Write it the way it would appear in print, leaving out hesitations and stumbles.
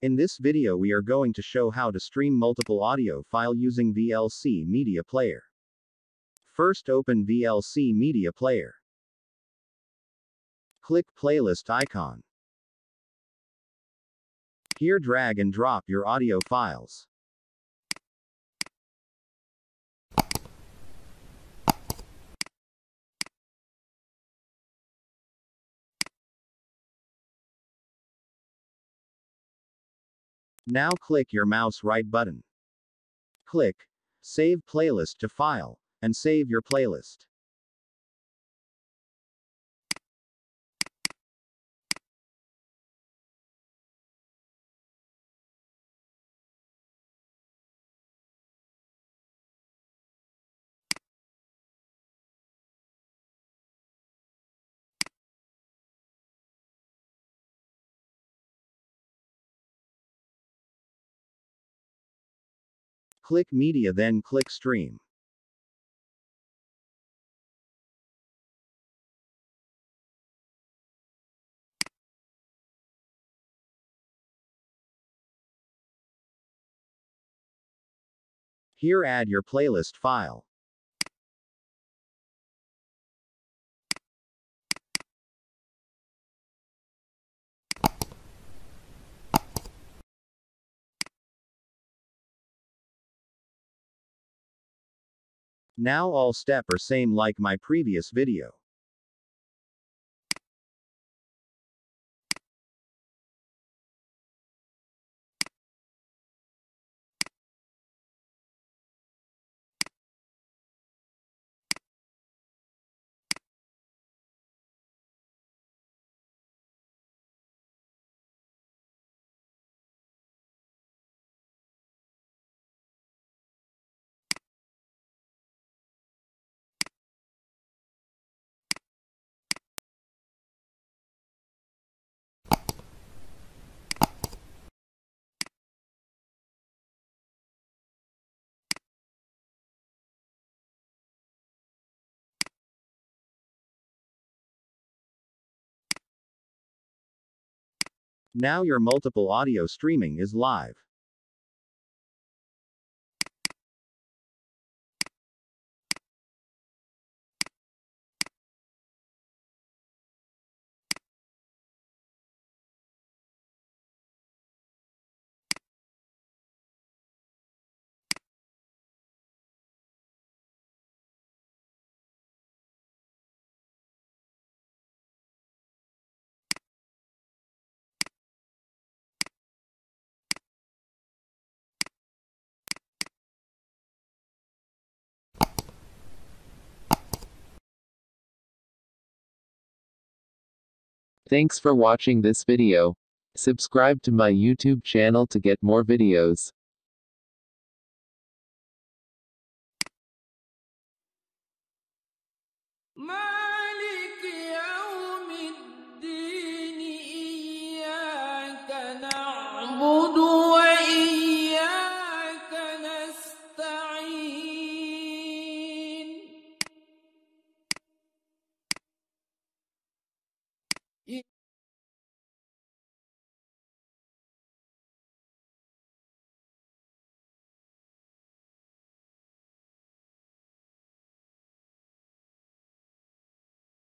In this video we are going to show how to stream multiple audio file using VLC Media Player. First open VLC Media Player. Click playlist icon. Here drag and drop your audio files. Now click your mouse right button. Click Save Playlist to File, and save your playlist. Click Media, then click Stream. Here add your playlist file. Now all step are same like my previous video. Now your multiple audio streaming is live. Thanks for watching this video. Subscribe to my YouTube channel to get more videos. Mom!